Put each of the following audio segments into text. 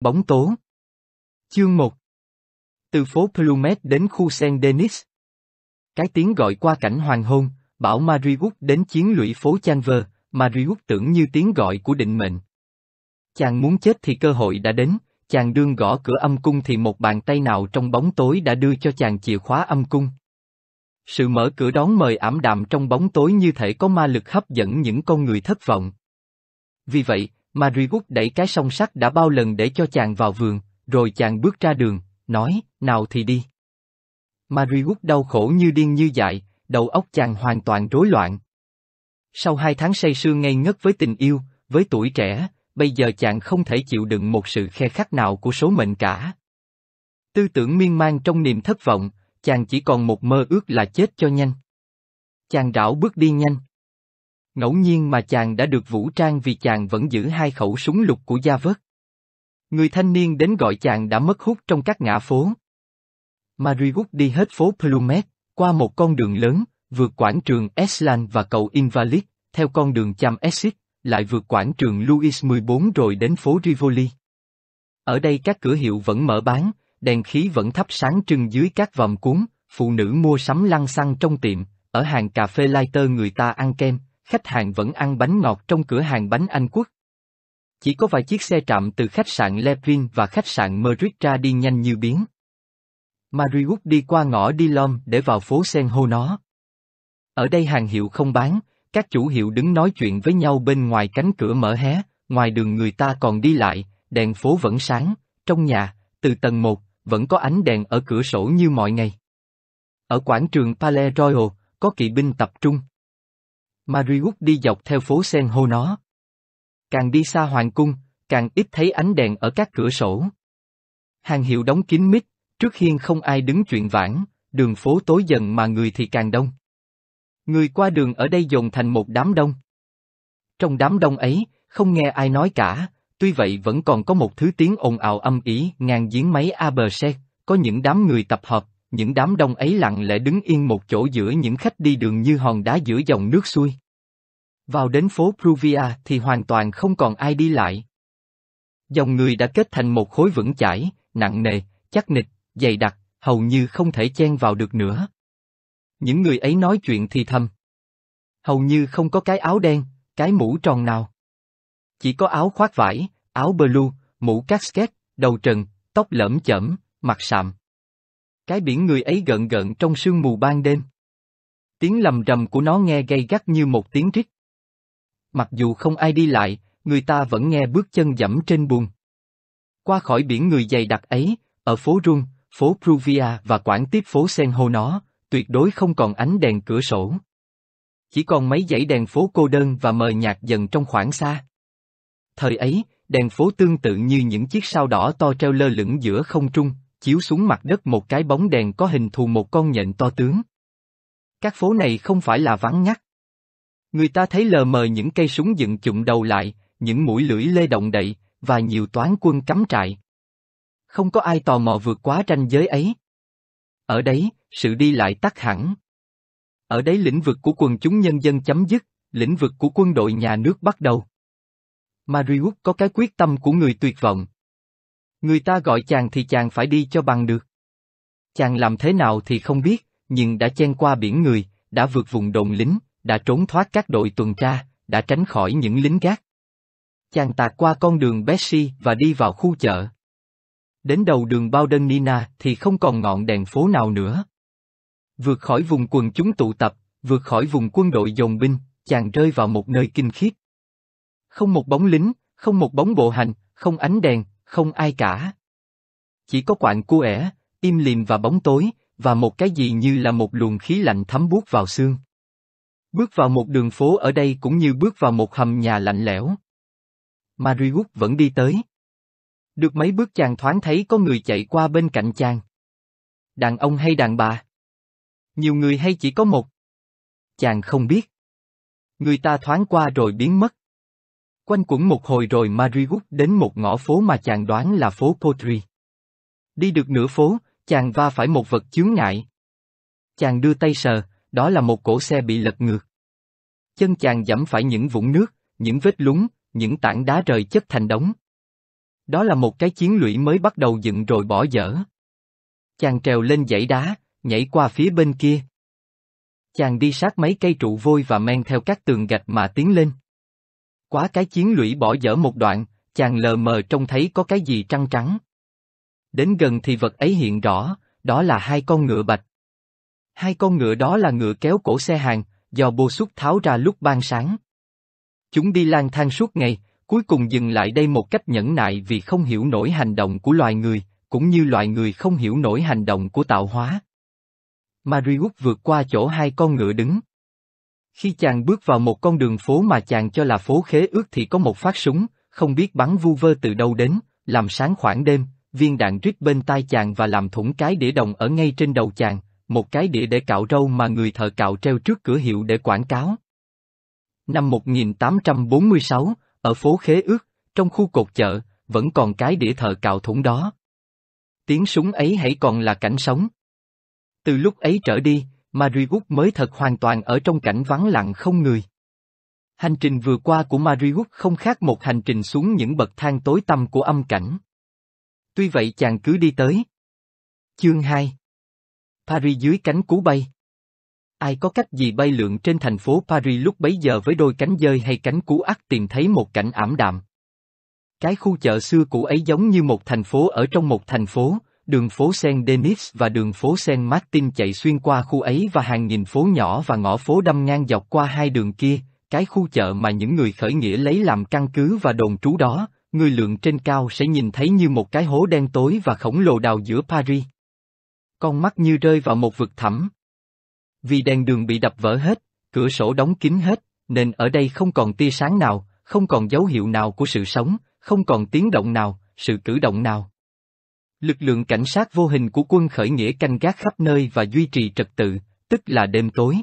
Bóng tối. Chương 1. Từ phố Plumet đến khu Saint-Denis. Cái tiếng gọi qua cảnh hoàng hôn, bảo Marius đến chiến lũy phố Chanver. Marius tưởng như tiếng gọi của định mệnh. Chàng muốn chết thì cơ hội đã đến, chàng đương gõ cửa âm cung thì một bàn tay nào trong bóng tối đã đưa cho chàng chìa khóa âm cung. Sự mở cửa đón mời ảm đạm trong bóng tối như thể có ma lực hấp dẫn những con người thất vọng. Vì vậy, Marius đẩy cái song sắt đã bao lần để cho chàng vào vườn, rồi chàng bước ra đường, nói, nào thì đi. Marius đau khổ như điên như dại, đầu óc chàng hoàn toàn rối loạn. Sau 2 tháng say sương ngây ngất với tình yêu, với tuổi trẻ, bây giờ chàng không thể chịu đựng một sự khe khắc nào của số mệnh cả. Tư tưởng miên man trong niềm thất vọng, chàng chỉ còn một mơ ước là chết cho nhanh. Chàng rảo bước đi nhanh. Ngẫu nhiên mà chàng đã được vũ trang vì chàng vẫn giữ 2 khẩu súng lục của Gia Vớt. Người thanh niên đến gọi chàng đã mất hút trong các ngã phố. Marius đi hết phố Plumet, qua một con đường lớn, vượt quảng trường Eslan và cầu Invalid, theo con đường Cham-Esik, lại vượt quảng trường Louis 14 rồi đến phố Rivoli. Ở đây các cửa hiệu vẫn mở bán, đèn khí vẫn thắp sáng trưng dưới các vòm cuốn, phụ nữ mua sắm lăng xăng trong tiệm, ở hàng cà phê lighter người ta ăn kem, khách hàng vẫn ăn bánh ngọt trong cửa hàng bánh Anh Quốc. Chỉ có vài chiếc xe trạm từ khách sạn Lepin và khách sạn Meritra đi nhanh như biến. Marius đi qua ngõ Dillon để vào phố Saint-Honoré. Ở đây hàng hiệu không bán, các chủ hiệu đứng nói chuyện với nhau bên ngoài cánh cửa mở hé, ngoài đường người ta còn đi lại, đèn phố vẫn sáng, trong nhà, từ tầng 1, vẫn có ánh đèn ở cửa sổ như mọi ngày. Ở quảng trường Palais Royal, có kỵ binh tập trung. Marius đi dọc theo phố Saint-Honoré. Càng đi xa hoàng cung, càng ít thấy ánh đèn ở các cửa sổ. Hàng hiệu đóng kín mít, trước hiên không ai đứng chuyện vãng, đường phố tối dần mà người thì càng đông. Người qua đường ở đây dồn thành một đám đông. Trong đám đông ấy, không nghe ai nói cả, tuy vậy vẫn còn có một thứ tiếng ồn ào âm ỉ ngang giếng máy Aberse, có những đám người tập hợp, những đám đông ấy lặng lẽ đứng yên một chỗ giữa những khách đi đường như hòn đá giữa dòng nước xuôi. Vào đến phố Pruvia thì hoàn toàn không còn ai đi lại. Dòng người đã kết thành một khối vững chãi, nặng nề, chắc nịch, dày đặc, hầu như không thể chen vào được nữa. Những người ấy nói chuyện thì thầm. Hầu như không có cái áo đen, cái mũ tròn nào. Chỉ có áo khoác vải, áo blue, mũ casket, đầu trần, tóc lởm chởm, mặt sạm. Cái biển người ấy gợn gợn trong sương mù ban đêm. Tiếng lầm rầm của nó nghe gay gắt như một tiếng rít. Mặc dù không ai đi lại, người ta vẫn nghe bước chân dẫm trên bùn. Qua khỏi biển người dày đặc ấy, ở phố Rung, phố Pruvia và quảng tiếp phố Saint-Honoré, tuyệt đối không còn ánh đèn cửa sổ. Chỉ còn mấy dãy đèn phố cô đơn và mờ nhạt dần trong khoảng xa. Thời ấy, đèn phố tương tự như những chiếc sao đỏ to treo lơ lửng giữa không trung, chiếu xuống mặt đất một cái bóng đèn có hình thù một con nhện to tướng. Các phố này không phải là vắng ngắt. Người ta thấy lờ mờ những cây súng dựng chụm đầu lại, những mũi lưỡi lê động đậy, và nhiều toán quân cắm trại. Không có ai tò mò vượt quá ranh giới ấy. Ở đấy, sự đi lại tắt hẳn. Ở đấy lĩnh vực của quần chúng nhân dân chấm dứt, lĩnh vực của quân đội nhà nước bắt đầu. Marius có cái quyết tâm của người tuyệt vọng. Người ta gọi chàng thì chàng phải đi cho bằng được. Chàng làm thế nào thì không biết, nhưng đã chen qua biển người, đã vượt vùng đồn lính, đã trốn thoát các đội tuần tra, đã tránh khỏi những lính gác. Chàng tạt qua con đường Bessie và đi vào khu chợ. Đến đầu đường Baudernina thì không còn ngọn đèn phố nào nữa. Vượt khỏi vùng quần chúng tụ tập, vượt khỏi vùng quân đội dồn binh, chàng rơi vào một nơi kinh khiếp. Không một bóng lính, không một bóng bộ hành, không ánh đèn, không ai cả. Chỉ có quạnh quẽ, im lìm và bóng tối, và một cái gì như là một luồng khí lạnh thấm buốt vào xương. Bước vào một đường phố ở đây cũng như bước vào một hầm nhà lạnh lẽo. Marius vẫn đi tới. Được mấy bước chàng thoáng thấy có người chạy qua bên cạnh chàng. Đàn ông hay đàn bà? Nhiều người hay chỉ có một? Chàng không biết. Người ta thoáng qua rồi biến mất. Quanh quẩn một hồi rồi Marius đến một ngõ phố mà chàng đoán là phố Pottery. Đi được nửa phố, chàng va phải một vật chướng ngại. Chàng đưa tay sờ, đó là một cỗ xe bị lật ngược. Chân chàng dẫm phải những vũng nước, những vết lún, những tảng đá rời chất thành đống. Đó là một cái chiến lũy mới bắt đầu dựng rồi bỏ dở. Chàng trèo lên dãy đá, nhảy qua phía bên kia. Chàng đi sát mấy cây trụ vôi và men theo các tường gạch mà tiến lên. Quá cái chiến lũy bỏ dở một đoạn, chàng lờ mờ trông thấy có cái gì trăng trắng. Đến gần thì vật ấy hiện rõ, đó là hai con ngựa bạch. Hai con ngựa đó là ngựa kéo cổ xe hàng, do bô xúc tháo ra lúc ban sáng. Chúng đi lang thang suốt ngày, cuối cùng dừng lại đây một cách nhẫn nại vì không hiểu nổi hành động của loài người, cũng như loài người không hiểu nổi hành động của tạo hóa. Marius vượt qua chỗ hai con ngựa đứng. Khi chàng bước vào một con đường phố mà chàng cho là phố Khế Ước thì có một phát súng, không biết bắn vu vơ từ đâu đến, làm sáng khoảng đêm, viên đạn rít bên tai chàng và làm thủng cái đĩa đồng ở ngay trên đầu chàng, một cái đĩa để cạo râu mà người thợ cạo treo trước cửa hiệu để quảng cáo. Năm 1846, ở phố Khế Ước, trong khu cột chợ, vẫn còn cái đĩa thợ cạo thủng đó. Tiếng súng ấy hãy còn là cảnh sống. Từ lúc ấy trở đi, Marius mới thật hoàn toàn ở trong cảnh vắng lặng không người. Hành trình vừa qua của Marius không khác một hành trình xuống những bậc thang tối tăm của âm cảnh. Tuy vậy chàng cứ đi tới. Chương 2. Paris dưới cánh cú bay. Ai có cách gì bay lượn trên thành phố Paris lúc bấy giờ với đôi cánh dơi hay cánh cú ắt tìm thấy một cảnh ảm đạm. Cái khu chợ xưa cũ ấy giống như một thành phố ở trong một thành phố, đường phố Saint-Denis và đường phố Saint-Martin chạy xuyên qua khu ấy và hàng nghìn phố nhỏ và ngõ phố đâm ngang dọc qua hai đường kia, cái khu chợ mà những người khởi nghĩa lấy làm căn cứ và đồn trú đó, người lượn trên cao sẽ nhìn thấy như một cái hố đen tối và khổng lồ đào giữa Paris. Con mắt như rơi vào một vực thẳm. Vì đèn đường bị đập vỡ hết, cửa sổ đóng kín hết, nên ở đây không còn tia sáng nào, không còn dấu hiệu nào của sự sống, không còn tiếng động nào, sự cử động nào. Lực lượng cảnh sát vô hình của quân khởi nghĩa canh gác khắp nơi và duy trì trật tự, tức là đêm tối.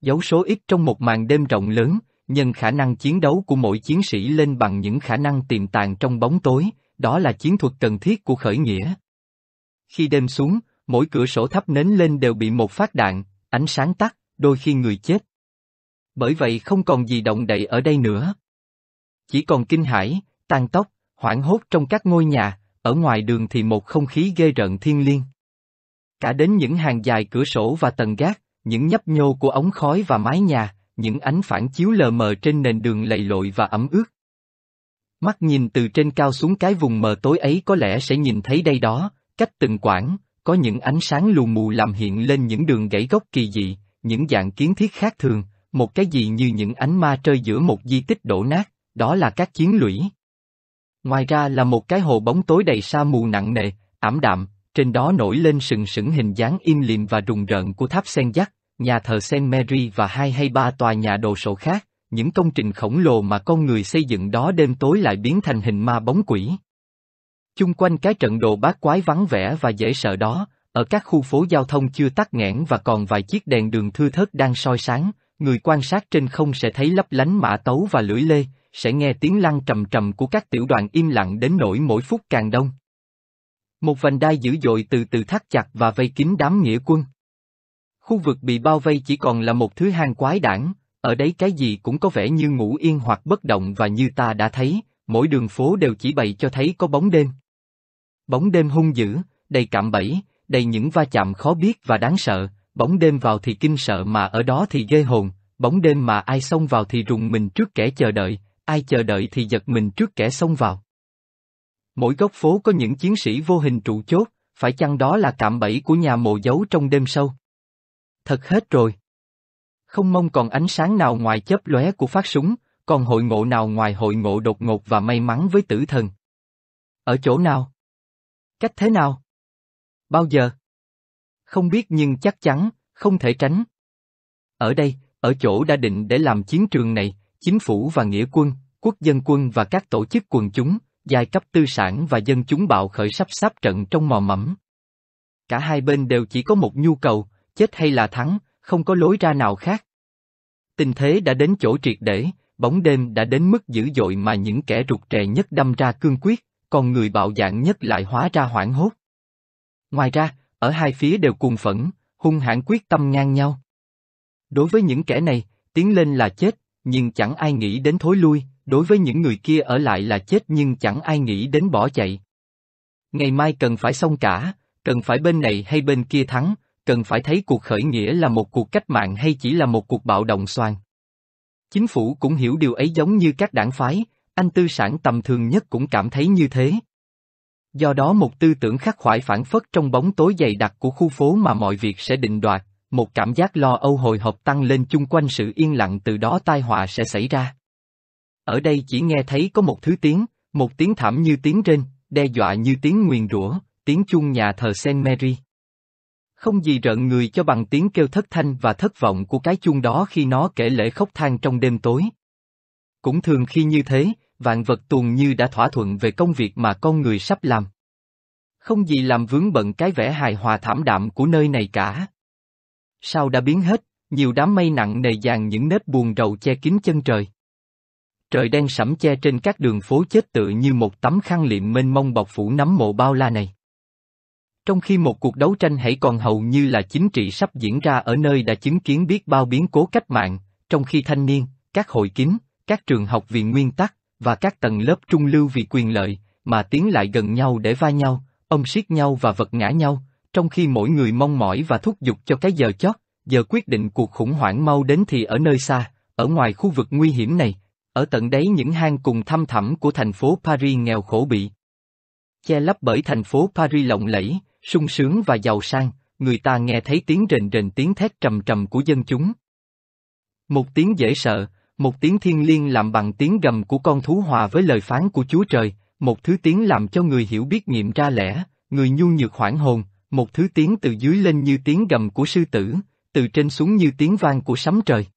Dấu số ít trong một màn đêm rộng lớn, nhân khả năng chiến đấu của mỗi chiến sĩ lên bằng những khả năng tiềm tàng trong bóng tối, đó là chiến thuật cần thiết của khởi nghĩa. Khi đêm xuống, mỗi cửa sổ thắp nến lên đều bị một phát đạn, ánh sáng tắt, đôi khi người chết. Bởi vậy không còn gì động đậy ở đây nữa. Chỉ còn kinh hãi, tang tóc, hoảng hốt trong các ngôi nhà, ở ngoài đường thì một không khí ghê rợn thiêng liêng. Cả đến những hàng dài cửa sổ và tầng gác, những nhấp nhô của ống khói và mái nhà, những ánh phản chiếu lờ mờ trên nền đường lầy lội và ẩm ướt. Mắt nhìn từ trên cao xuống cái vùng mờ tối ấy có lẽ sẽ nhìn thấy đây đó, cách từng quãng, có những ánh sáng lù mù làm hiện lên những đường gãy góc kỳ dị, những dạng kiến thiết khác thường, một cái gì như những ánh ma trơi giữa một di tích đổ nát, đó là các chiến lũy. Ngoài ra là một cái hồ bóng tối đầy sa mù nặng nề, ảm đạm, trên đó nổi lên sừng sững hình dáng im lìm và rùng rợn của tháp Saint-Jacques, nhà thờ Saint-Merri và 2 hay 3 tòa nhà đồ sộ khác, những công trình khổng lồ mà con người xây dựng đó đêm tối lại biến thành hình ma bóng quỷ. Chung quanh cái trận đồ bát quái vắng vẻ và dễ sợ đó, ở các khu phố giao thông chưa tắc nghẽn và còn vài chiếc đèn đường thưa thớt đang soi sáng, người quan sát trên không sẽ thấy lấp lánh mã tấu và lưỡi lê, sẽ nghe tiếng lăn trầm trầm của các tiểu đoàn im lặng đến nỗi mỗi phút càng đông. Một vành đai dữ dội từ từ thắt chặt và vây kín đám nghĩa quân. Khu vực bị bao vây chỉ còn là một thứ hang quái đản, ở đấy cái gì cũng có vẻ như ngủ yên hoặc bất động và như ta đã thấy, mỗi đường phố đều chỉ bày cho thấy có bóng đêm. Bóng đêm hung dữ, đầy cạm bẫy, đầy những va chạm khó biết và đáng sợ, bóng đêm vào thì kinh sợ mà ở đó thì ghê hồn, bóng đêm mà ai xông vào thì rùng mình trước kẻ chờ đợi, ai chờ đợi thì giật mình trước kẻ xông vào. Mỗi góc phố có những chiến sĩ vô hình trụ chốt, phải chăng đó là cạm bẫy của nhà mồ giấu trong đêm sâu? Thật hết rồi. Không mong còn ánh sáng nào ngoài chớp lóe của phát súng, còn hội ngộ nào ngoài hội ngộ đột ngột và may mắn với tử thần. Ở chỗ nào? Cách thế nào? Bao giờ? Không biết nhưng chắc chắn, không thể tránh. Ở đây, ở chỗ đã định để làm chiến trường này, chính phủ và nghĩa quân, quốc dân quân và các tổ chức quần chúng, giai cấp tư sản và dân chúng bạo khởi sắp sáp trận trong mò mẫm. Cả hai bên đều chỉ có một nhu cầu, chết hay là thắng, không có lối ra nào khác. Tình thế đã đến chỗ triệt để, bóng đêm đã đến mức dữ dội mà những kẻ rụt rè nhất đâm ra cương quyết, còn người bạo dạn nhất lại hóa ra hoảng hốt. Ngoài ra, ở hai phía đều cuồng phẫn, hung hãn quyết tâm ngang nhau. Đối với những kẻ này, tiến lên là chết, nhưng chẳng ai nghĩ đến thối lui, đối với những người kia ở lại là chết nhưng chẳng ai nghĩ đến bỏ chạy. Ngày mai cần phải xong cả, cần phải bên này hay bên kia thắng, cần phải thấy cuộc khởi nghĩa là một cuộc cách mạng hay chỉ là một cuộc bạo động xoàng. Chính phủ cũng hiểu điều ấy giống như các đảng phái, anh tư sản tầm thường nhất cũng cảm thấy như thế. Do đó một tư tưởng khắc khoải phản phất trong bóng tối dày đặc của khu phố mà mọi việc sẽ định đoạt, một cảm giác lo âu hồi hộp tăng lên chung quanh sự yên lặng, từ đó tai họa sẽ xảy ra. Ở đây chỉ nghe thấy có một thứ tiếng, một tiếng thảm như tiếng rên, đe dọa như tiếng nguyền rủa, tiếng chuông nhà thờ Saint-Merri. Không gì rợn người cho bằng tiếng kêu thất thanh và thất vọng của cái chuông đó khi nó kể lễ khóc than trong đêm tối. Cũng thường khi như thế, vạn vật tuồn như đã thỏa thuận về công việc mà con người sắp làm. Không gì làm vướng bận cái vẻ hài hòa thảm đạm của nơi này cả. Sao đã biến hết, nhiều đám mây nặng nề dàn những nếp buồn rầu che kín chân trời. Trời đen sẫm che trên các đường phố chết tựa như một tấm khăn liệm mênh mông bọc phủ nấm mộ bao la này. Trong khi một cuộc đấu tranh hãy còn hầu như là chính trị sắp diễn ra ở nơi đã chứng kiến biết bao biến cố cách mạng, trong khi thanh niên, các hội kín, các trường học vì nguyên tắc, và các tầng lớp trung lưu vì quyền lợi, mà tiến lại gần nhau để va nhau, ôm siết nhau và vật ngã nhau, trong khi mỗi người mong mỏi và thúc giục cho cái giờ chót, giờ quyết định cuộc khủng hoảng mau đến, thì ở nơi xa, ở ngoài khu vực nguy hiểm này, ở tận đáy những hang cùng thăm thẳm của thành phố Paris nghèo khổ bị che lấp bởi thành phố Paris lộng lẫy, sung sướng và giàu sang, người ta nghe thấy tiếng rền rền, tiếng thét trầm trầm của dân chúng. Một tiếng dễ sợ, một tiếng thiêng liêng làm bằng tiếng gầm của con thú hòa với lời phán của Chúa Trời, một thứ tiếng làm cho người hiểu biết nghiệm ra lẽ, người nhu nhược hoảng hồn, một thứ tiếng từ dưới lên như tiếng gầm của sư tử, từ trên xuống như tiếng vang của sấm trời.